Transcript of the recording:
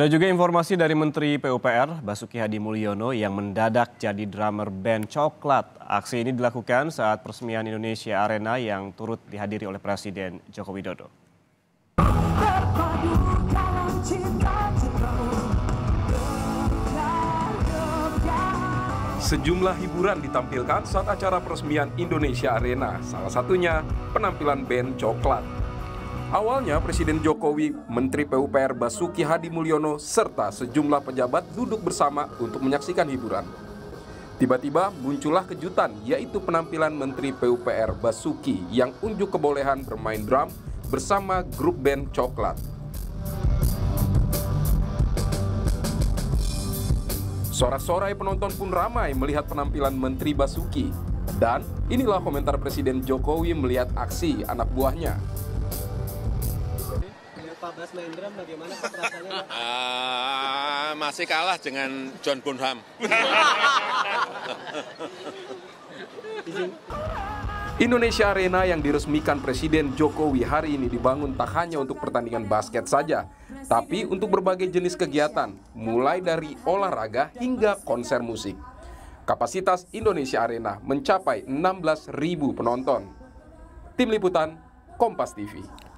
Dan juga informasi dari Menteri PUPR Basuki Hadimuljono yang mendadak jadi drummer band Coklat. Aksi ini dilakukan saat peresmian Indonesia Arena yang turut dihadiri oleh Presiden Joko Widodo. Sejumlah hiburan ditampilkan saat acara peresmian Indonesia Arena, salah satunya penampilan band Coklat. Awalnya Presiden Jokowi, Menteri PUPR Basuki Hadimuljono serta sejumlah pejabat duduk bersama untuk menyaksikan hiburan. Tiba-tiba muncullah kejutan, yaitu penampilan Menteri PUPR Basuki yang unjuk kebolehan bermain drum bersama grup band Coklat. Sorak-sorai penonton pun ramai melihat penampilan Menteri Basuki. Dan inilah komentar Presiden Jokowi melihat aksi anak buahnya. Pak Bas main drum, bagaimana perasaannya? Masih kalah dengan John Bonham. Indonesia Arena yang diresmikan Presiden Jokowi hari ini dibangun tak hanya untuk pertandingan basket saja, tapi untuk berbagai jenis kegiatan, mulai dari olahraga hingga konser musik. Kapasitas Indonesia Arena mencapai 16.000 penonton. Tim Liputan, Kompas TV.